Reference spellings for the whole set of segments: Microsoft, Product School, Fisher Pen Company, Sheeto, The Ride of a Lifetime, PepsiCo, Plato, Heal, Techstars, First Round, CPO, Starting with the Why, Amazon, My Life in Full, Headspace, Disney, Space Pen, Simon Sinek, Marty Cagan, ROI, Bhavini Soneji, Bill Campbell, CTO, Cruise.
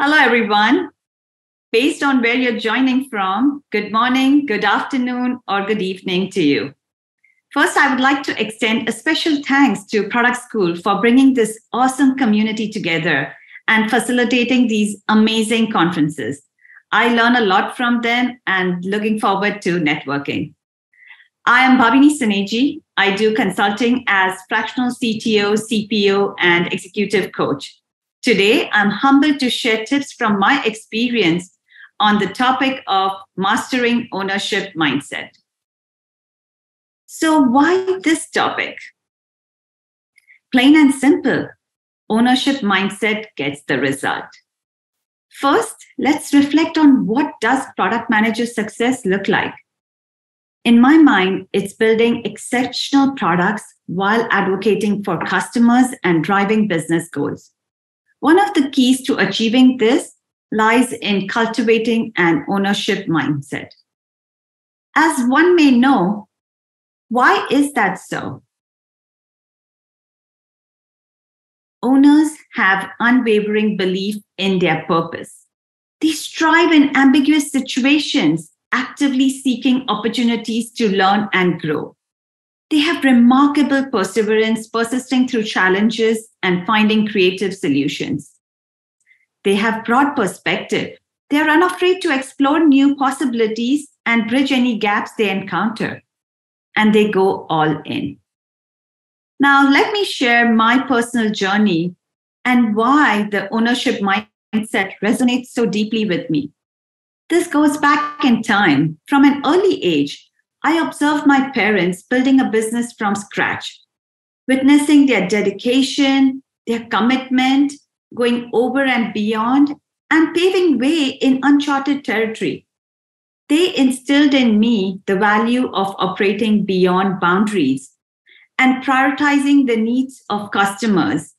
Hello, everyone. Based on where you're joining from, good morning, good afternoon, or good evening to you. First, I would like to extend a special thanks to Product School for bringing this awesome community together and facilitating these amazing conferences. I learn a lot from them and looking forward to networking. I am Bhavini Soneji. I do consulting as fractional CTO, CPO, and executive coach. Today, I'm humbled to share tips from my experience on the topic of mastering ownership mindset. So why this topic? Plain and simple, ownership mindset gets the result. First, let's reflect on what does product manager success look like? In my mind, it's building exceptional products while advocating for customers and driving business goals. One of the keys to achieving this lies in cultivating an ownership mindset. As one may know, why is that so? Owners have unwavering belief in their purpose. They strive in ambiguous situations, actively seeking opportunities to learn and grow. They have remarkable perseverance, persisting through challenges and finding creative solutions. They have broad perspective. They are unafraid to explore new possibilities and bridge any gaps they encounter. And they go all in. Now, let me share my personal journey and why the ownership mindset resonates so deeply with me. This goes back in time. From an early age, I observed my parents building a business from scratch, witnessing their dedication, their commitment, going over and beyond, and paving way in uncharted territory. They instilled in me the value of operating beyond boundaries and prioritizing the needs of customers,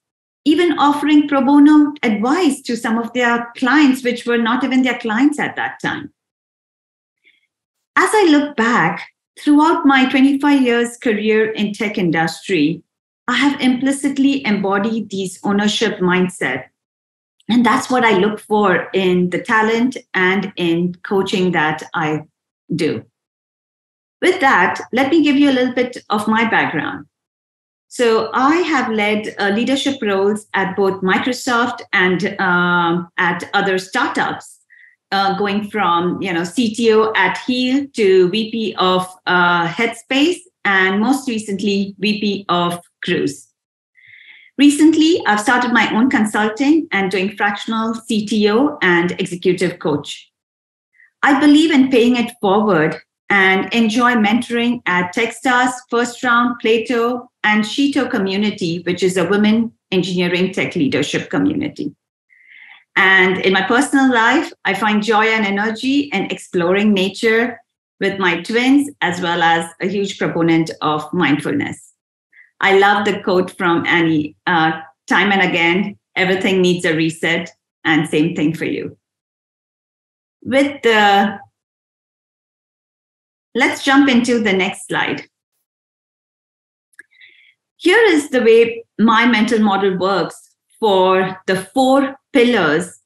even offering pro bono advice to some of their clients, which were not even their clients at that time. As I look back, throughout my 25 years career in tech industry, I have implicitly embodied these ownership mindset. And that's what I look for in the talent and in coaching that I do. With that, let me give you a little bit of my background. So I have led leadership roles at both Microsoft and at other startups. Going from CTO at Heal to VP of Headspace, and most recently, VP of Cruise. Recently, I've started my own consulting and doing fractional CTO and executive coach. I believe in paying it forward and enjoy mentoring at Techstars, First Round, Plato, and Sheeto community, which is a women engineering tech leadership community. And in my personal life, I find joy and energy in exploring nature with my twins, as well as a huge proponent of mindfulness. I love the quote from Annie, time and again, everything needs a reset, and same thing for you. Let's jump into the next slide. Here is the way my mental model works for the 4 pillars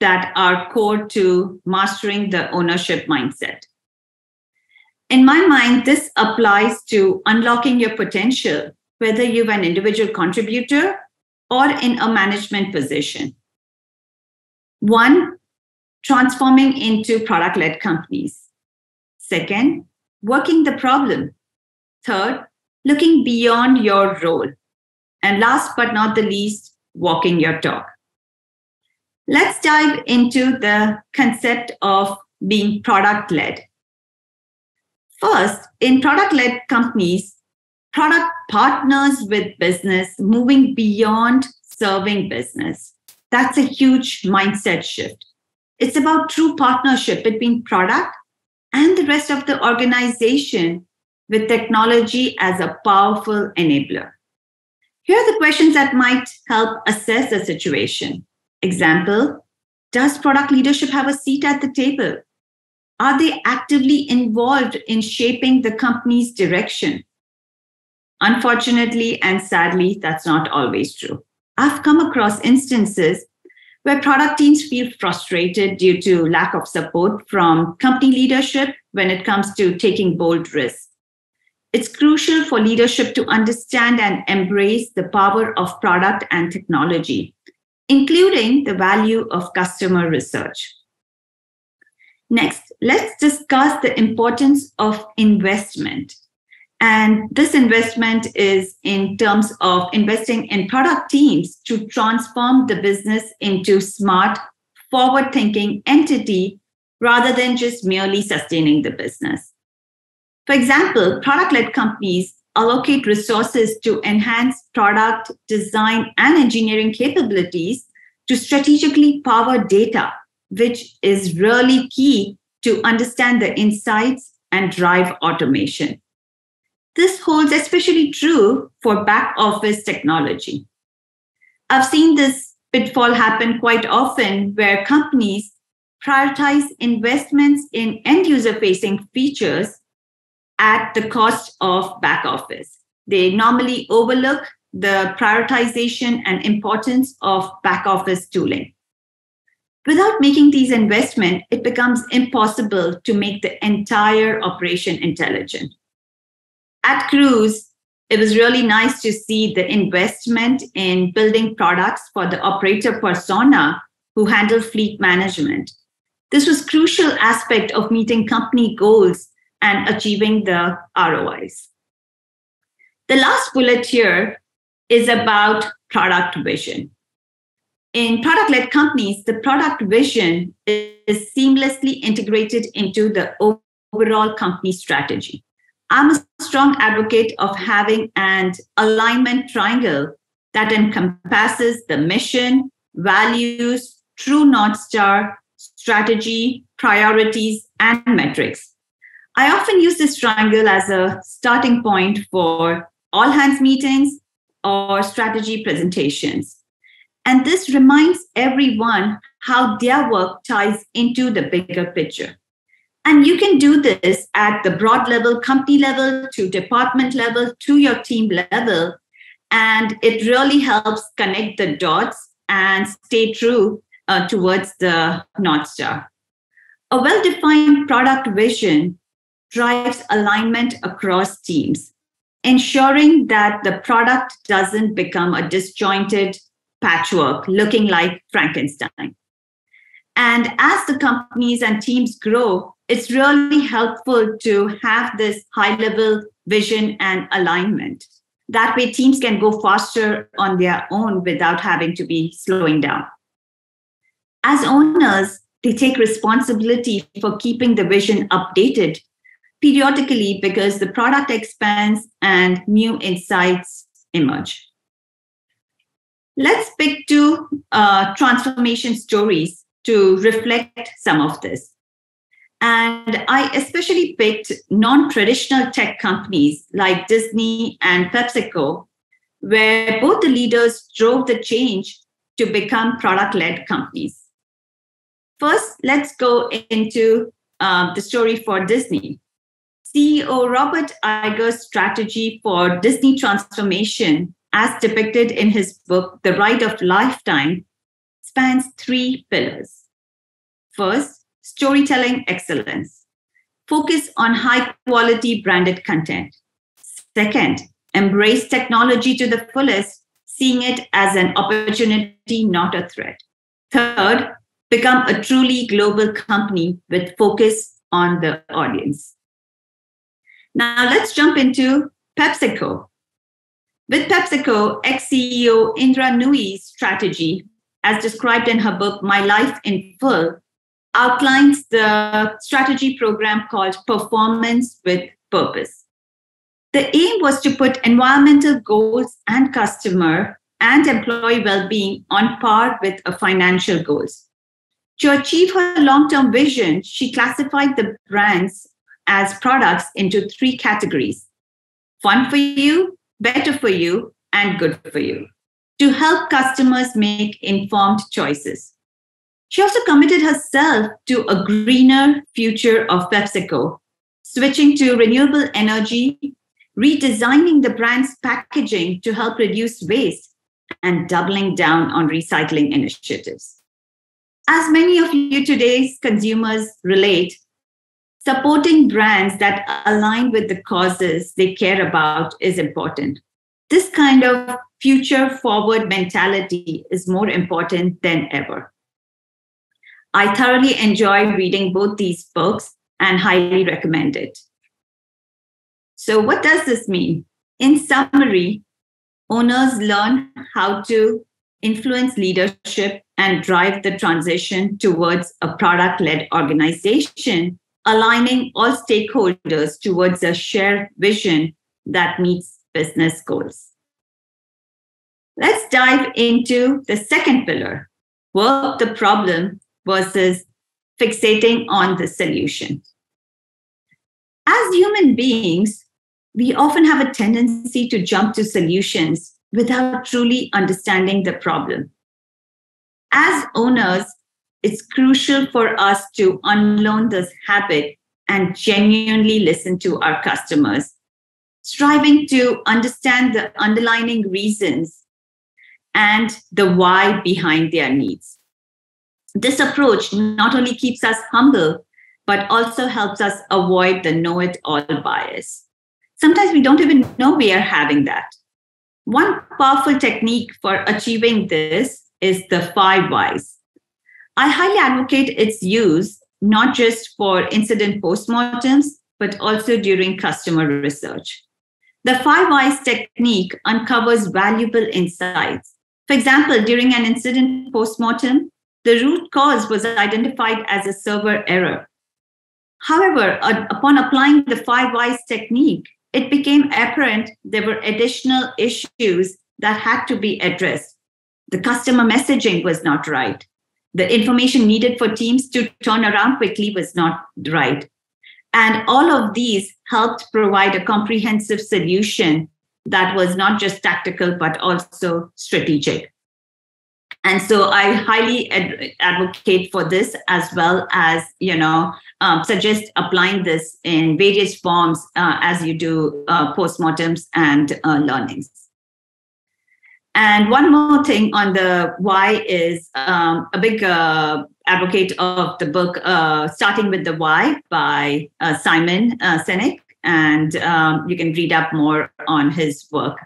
that are core to mastering the ownership mindset. In my mind, this applies to unlocking your potential, whether you're an individual contributor or in a management position. 1, transforming into product-led companies. 2, working the problem. 3, looking beyond your role. And last but not the least, walking your talk. Let's dive into the concept of being product-led. First, in product-led companies, product partners with business, moving beyond serving business. That's a huge mindset shift. It's about true partnership between product and the rest of the organization, with technology as a powerful enabler. Here are the questions that might help assess the situation. Example, does product leadership have a seat at the table? Are they actively involved in shaping the company's direction? Unfortunately and sadly, that's not always true. I've come across instances where product teams feel frustrated due to lack of support from company leadership when it comes to taking bold risks. It's crucial for leadership to understand and embrace the power of product and technology, including the value of customer research. Next, let's discuss the importance of investment. And this investment is in terms of investing in product teams to transform the business into smart, forward-thinking entity rather than just merely sustaining the business. For example, product-led companies allocate resources to enhance product design and engineering capabilities to strategically power data, which is really key to understand the insights and drive automation. This holds especially true for back office technology. I've seen this pitfall happen quite often where companies prioritize investments in end user facing features at the cost of back office. They normally overlook the prioritization and importance of back office tooling. Without making these investments, it becomes impossible to make the entire operation intelligent. At Cruise, it was really nice to see the investment in building products for the operator persona who handle fleet management. This was a crucial aspect of meeting company goals and achieving the ROIs. The last bullet here is about product vision. In product-led companies, the product vision is seamlessly integrated into the overall company strategy. I'm a strong advocate of having an alignment triangle that encompasses the mission, values, true North Star, strategy, priorities, and metrics. I often use this triangle as a starting point for all hands meetings or strategy presentations. And this reminds everyone how their work ties into the bigger picture. And you can do this at the broad level, company level, to department level, to your team level. And it really helps connect the dots and stay true towards the North Star. A well-defined product vision drives alignment across teams, ensuring that the product doesn't become a disjointed patchwork looking like Frankenstein. And as the companies and teams grow, it's really helpful to have this high-level vision and alignment. That way, teams can go faster on their own without having to be slowing down. As owners, they take responsibility for keeping the vision updated periodically because the product expands and new insights emerge. Let's pick two transformation stories to reflect some of this. And I especially picked non-traditional tech companies like Disney and PepsiCo, where both the leaders drove the change to become product-led companies. First, let's go into the story for Disney. CEO Robert Iger's strategy for Disney transformation, as depicted in his book, The Ride of a Lifetime, spans three pillars. First, storytelling excellence. Focus on high-quality branded content. Second, embrace technology to the fullest, seeing it as an opportunity, not a threat. Third, become a truly global company with focus on the audience. Now let's jump into PepsiCo. With PepsiCo, ex-CEO Indra Nooyi's strategy, as described in her book, My Life in Full, outlines the strategy program called Performance with Purpose. The aim was to put environmental goals and customer and employee well-being on par with financial goals. To achieve her long-term vision, she classified the brands as products into three categories: fun for you, better for you, and good for you, to help customers make informed choices. She also committed herself to a greener future of PepsiCo, switching to renewable energy, redesigning the brand's packaging to help reduce waste, and doubling down on recycling initiatives. as many of you today's consumers relate, supporting brands that align with the causes they care about is important. This kind of future-forward mentality is more important than ever. I thoroughly enjoy reading both these books and highly recommend it. So what does this mean? In summary, owners learn how to influence leadership and drive the transition towards a product-led organization, aligning all stakeholders towards a shared vision that meets business goals. Let's dive into the second pillar, work the problem versus fixating on the solution. As human beings, we often have a tendency to jump to solutions without truly understanding the problem. As owners, it's crucial for us to unlearn this habit and genuinely listen to our customers, striving to understand the underlying reasons and the why behind their needs. This approach not only keeps us humble, but also helps us avoid the know-it-all bias. Sometimes we don't even know we are having that. One powerful technique for achieving this is the 5 whys. I highly advocate its use, not just for incident postmortems, but also during customer research. The 5 whys technique uncovers valuable insights. For example, during an incident postmortem, the root cause was identified as a server error. However, upon applying the 5 whys technique, it became apparent there were additional issues that had to be addressed. The customer messaging was not right. The information needed for teams to turn around quickly was not right. And all of these helped provide a comprehensive solution that was not just tactical, but also strategic. And so I highly advocate for this, as well as, suggest applying this in various forms as you do postmortems and learnings. And one more thing on the why is a big advocate of the book, Starting with the Why by Simon Sinek, and you can read up more on his work.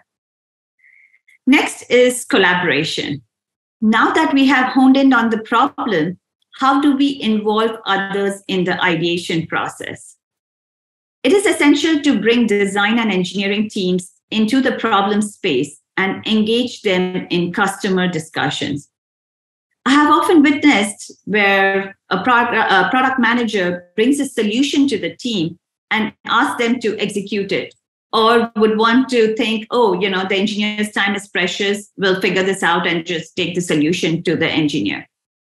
Next is collaboration. Now that we have honed in on the problem, how do we involve others in the ideation process? It is essential to bring design and engineering teams into the problem space and engage them in customer discussions. I have often witnessed where a product manager brings a solution to the team and asks them to execute it, or would want to think, the engineer's time is precious, we'll figure this out and just take the solution to the engineer.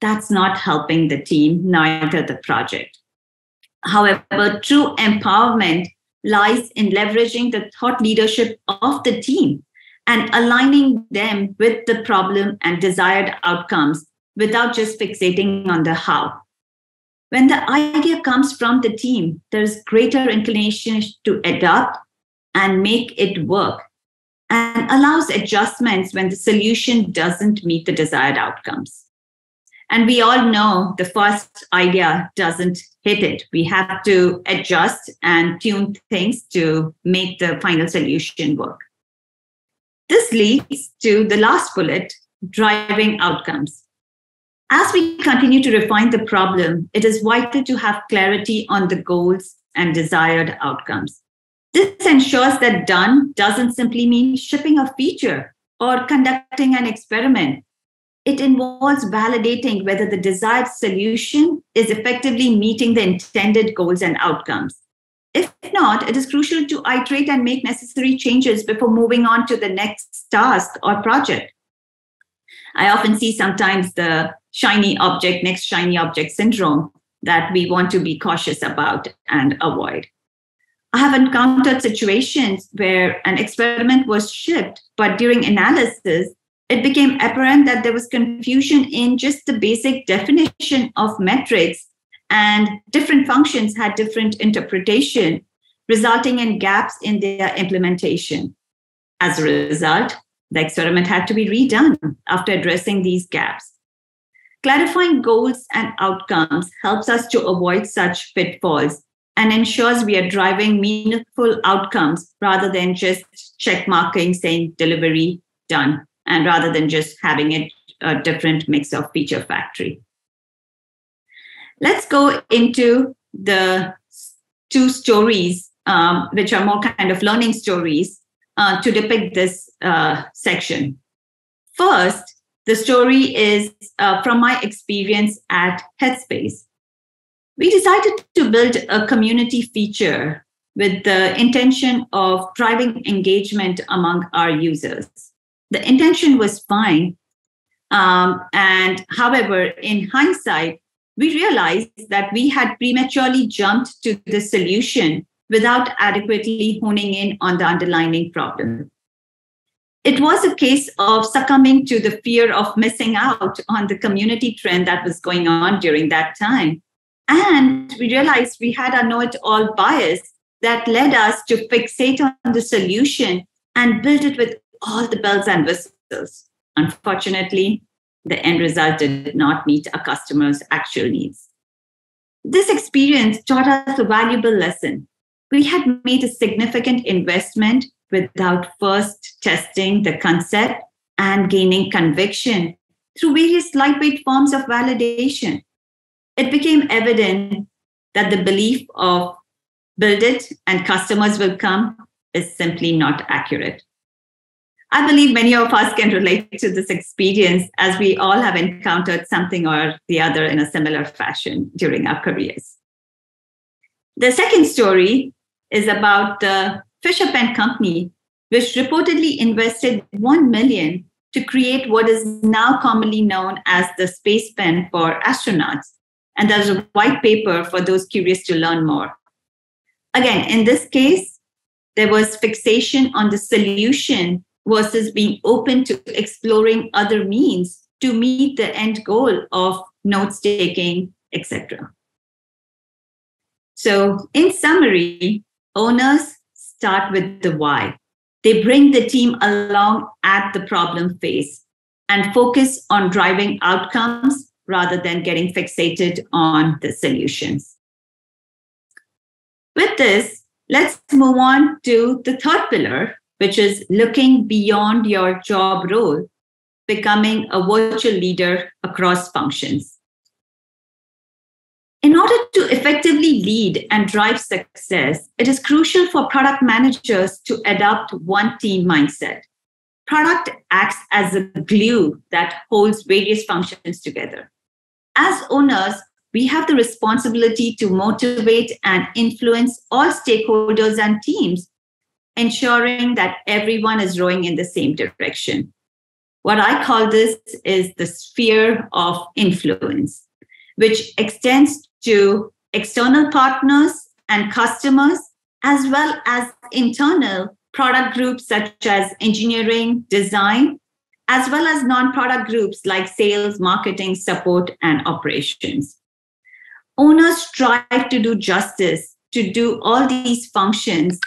That's not helping the team, neither the project. However, true empowerment lies in leveraging the thought leadership of the team and aligning them with the problem and desired outcomes without just fixating on the how. When the idea comes from the team, there's greater inclination to adopt and make it work, and allows adjustments when the solution doesn't meet the desired outcomes. And we all know the first idea doesn't hit it. We have to adjust and tune things to make the final solution work. This leads to the last bullet, driving outcomes. As we continue to refine the problem, it is vital to have clarity on the goals and desired outcomes. This ensures that done doesn't simply mean shipping a feature or conducting an experiment. It involves validating whether the desired solution is effectively meeting the intended goals and outcomes. If not, it is crucial to iterate and make necessary changes before moving on to the next task or project. I often see sometimes the shiny object, next shiny object syndrome that we want to be cautious about and avoid. I have encountered situations where an experiment was shipped, but during analysis, it became apparent that there was confusion in just the basic definition of metrics, and different functions had different interpretation, resulting in gaps in their implementation. As a result, the experiment had to be redone after addressing these gaps. Clarifying goals and outcomes helps us to avoid such pitfalls and ensures we are driving meaningful outcomes rather than just check marking saying delivery done, and rather than just having it a different mix of feature factory. Let's go into the two stories, which are more kind of learning stories to depict this section. First, the story is from my experience at Headspace. We decided to build a community feature with the intention of driving engagement among our users. The intention was fine. However, in hindsight, we realized that we had prematurely jumped to the solution without adequately honing in on the underlying problem. It was a case of succumbing to the fear of missing out on the community trend that was going on during that time. And we realized we had a know-it-all bias that led us to fixate on the solution and build it with all the bells and whistles. Unfortunately, the end result did not meet our customers' actual needs. This experience taught us a valuable lesson. We had made a significant investment without first testing the concept and gaining conviction through various lightweight forms of validation. It became evident that the belief of build it and customers will come is simply not accurate. I believe many of us can relate to this experience, as we all have encountered something or the other in a similar fashion during our careers. The second story is about the Fisher Pen Company, which reportedly invested $1 million to create what is now commonly known as the Space Pen for astronauts. And there's a white paper for those curious to learn more. Again, in this case, there was fixation on the solution versus being open to exploring other means to meet the end goal of notes-taking, etc. So in summary, owners start with the why. They bring the team along at the problem phase and focus on driving outcomes rather than getting fixated on the solutions. With this, let's move on to the third pillar, which is looking beyond your job role, becoming a virtual leader across functions. In order to effectively lead and drive success, it is crucial for product managers to adopt one team mindset. Product acts as a glue that holds various functions together. As owners, we have the responsibility to motivate and influence all stakeholders and teams, ensuring that everyone is rowing in the same direction. What I call this is the sphere of influence, which extends to external partners and customers, as well as internal product groups such as engineering, design, as well as non-product groups like sales, marketing, support, and operations. Owners strive to do justice, to do all these functions,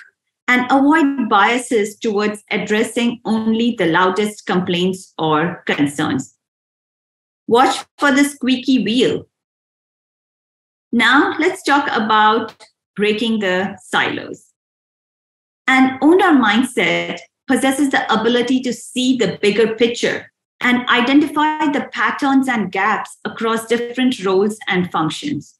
and avoid biases towards addressing only the loudest complaints or concerns. Watch for the squeaky wheel. Now let's talk about breaking the silos. An owner mindset possesses the ability to see the bigger picture and identify the patterns and gaps across different roles and functions.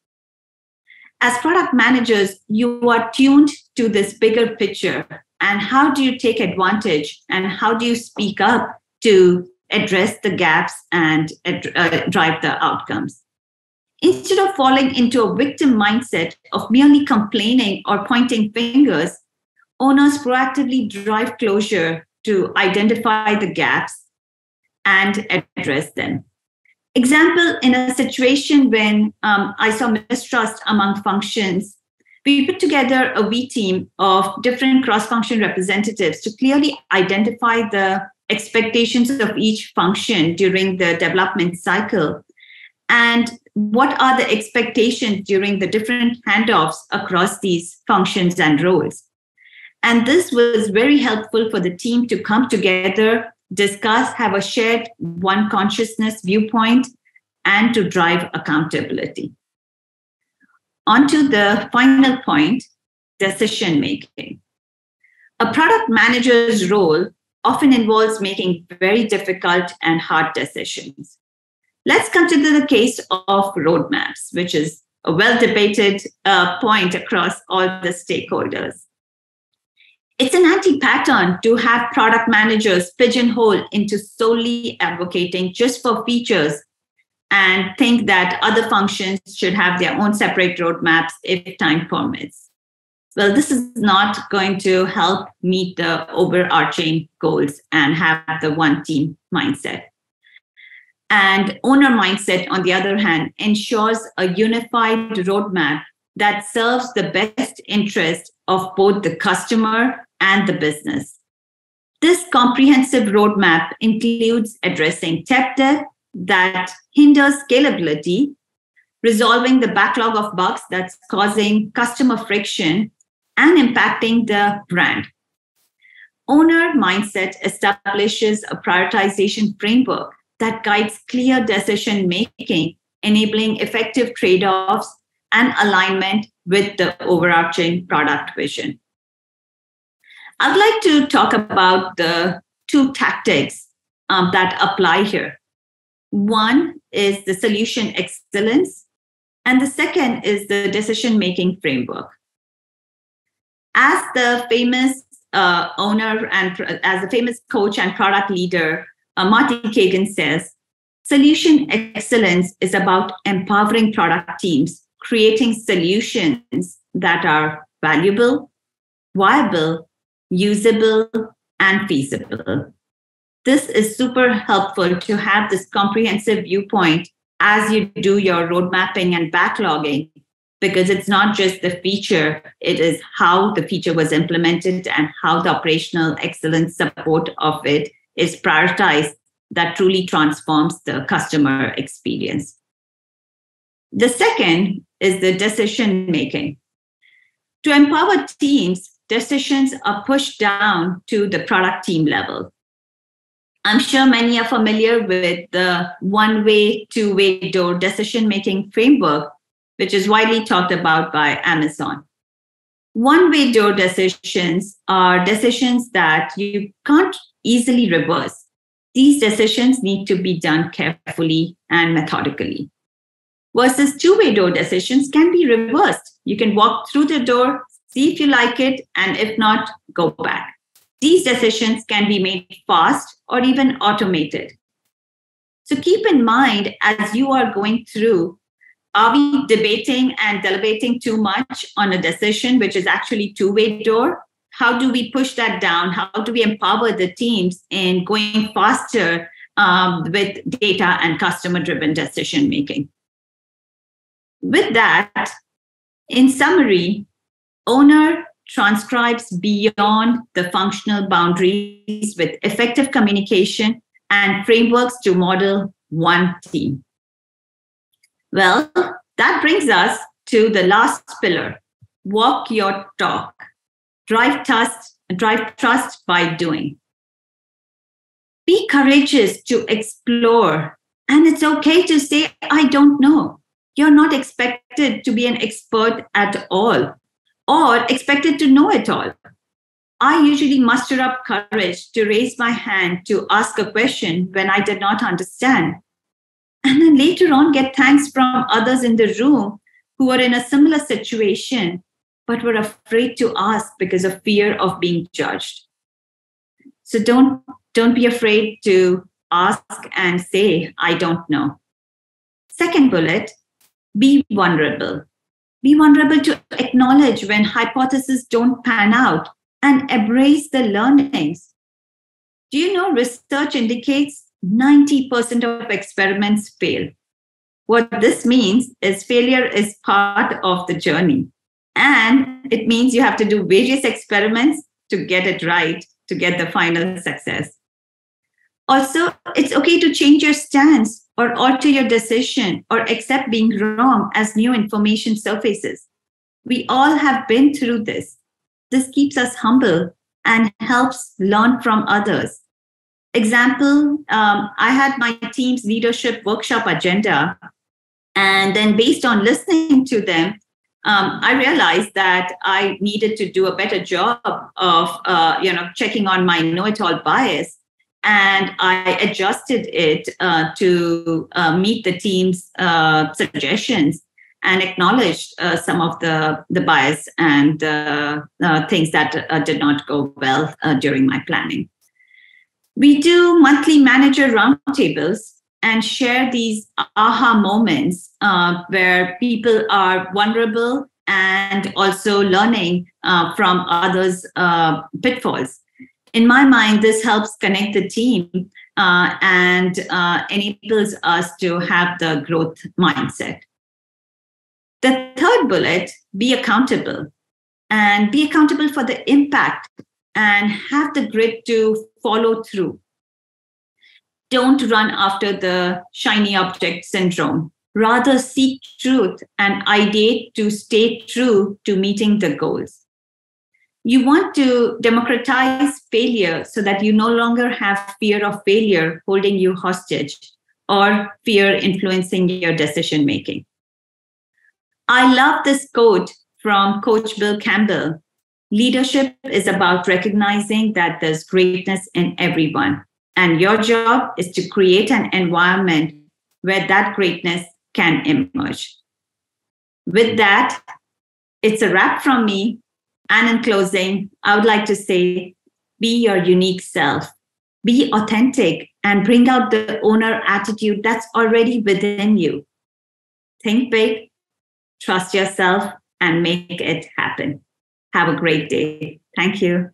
As product managers, you are tuned to this bigger picture, and how do you take advantage and how do you speak up to address the gaps and drive the outcomes. Instead of falling into a victim mindset of merely complaining or pointing fingers, owners proactively drive closure to identify the gaps and address them. Example, in a situation when I saw mistrust among functions, we put together a V team of different cross-function representatives to clearly identify the expectations of each function during the development cycle and what are the expectations during the different handoffs across these functions and roles. And this was very helpful for the team to come together, discuss, have a shared one consciousness viewpoint, and to drive accountability. Onto the final point, decision-making. A product manager's role often involves making very difficult and hard decisions. Let's consider the case of roadmaps, which is a well-debated point across all the stakeholders. It's an anti-pattern to have product managers pigeonholed into solely advocating just for features and think that other functions should have their own separate roadmaps if time permits. Well, this is not going to help meet the overarching goals and have the one team mindset. And owner mindset, on the other hand, ensures a unified roadmap that serves the best interest of both the customer and the business. This comprehensive roadmap includes addressing tech debt that hinders scalability, resolving the backlog of bugs that's causing customer friction and impacting the brand. Owner mindset establishes a prioritization framework that guides clear decision-making, enabling effective trade-offs and alignment with the overarching product vision. I'd like to talk about the two tactics that apply here. One is the solution excellence, and the second is the decision-making framework. As the famous coach and product leader, Marty Cagan says, solution excellence is about empowering product teams, creating solutions that are valuable, viable, usable, and feasible. This is super helpful to have this comprehensive viewpoint as you do your road mapping and backlogging, because it's not just the feature, it is how the feature was implemented and how the operational excellence support of it is prioritized that truly transforms the customer experience. The second is the decision-making. To empower teams, decisions are pushed down to the product team level. I'm sure many are familiar with the one-way, two-way door decision-making framework, which is widely talked about by Amazon. One-way door decisions are decisions that you can't easily reverse. These decisions need to be done carefully and methodically. Versus two-way door decisions can be reversed. You can walk through the door, see if you like it, and if not, go back. These decisions can be made fast or even automated. So keep in mind, as you are going through, are we debating and deliberating too much on a decision which is actually two-way door? How do we push that down? How do we empower the teams in going faster with data and customer-driven decision-making? With that, in summary, owner transcribes beyond the functional boundaries with effective communication and frameworks to model one team. Well, that brings us to the last pillar, walk your talk. Drive trust by doing. Be courageous to explore, and it's okay to say, I don't know. You're not expected to be an expert at all or expected to know it all. I usually muster up courage to raise my hand to ask a question when I did not understand, and then later on get thanks from others in the room who are in a similar situation but were afraid to ask because of fear of being judged. So don't be afraid to ask and say, I don't know. Second bullet, be vulnerable. Be vulnerable to acknowledge when hypotheses don't pan out and embrace the learnings. Do you know research indicates 90% of experiments fail? What this means is failure is part of the journey. And it means you have to do various experiments to get it right, to get the final success. Also, it's okay to change your stance or alter your decision or accept being wrong as new information surfaces. We all have been through this. This keeps us humble and helps learn from others. Example, I had my team's leadership workshop agenda. And then based on listening to them, I realized that I needed to do a better job of, checking on my know-it-all bias. And I adjusted it to meet the team's suggestions and acknowledged some of the bias and things that did not go well during my planning. We do monthly manager roundtables and share these aha moments where people are vulnerable and also learning from others' pitfalls. In my mind, this helps connect the team and enables us to have the growth mindset. The third bullet, be accountable. And be accountable for the impact and have the grit to follow through. Don't run after the shiny object syndrome. Rather, seek truth and ideate to stay true to meeting the goals. You want to democratize failure so that you no longer have fear of failure holding you hostage or fear influencing your decision making. I love this quote from Coach Bill Campbell. Leadership is about recognizing that there's greatness in everyone, and your job is to create an environment where that greatness can emerge. With that, it's a wrap from me. And in closing, I would like to say, be your unique self, be authentic, and bring out the owner attitude that's already within you. Think big, trust yourself, and make it happen. Have a great day. Thank you.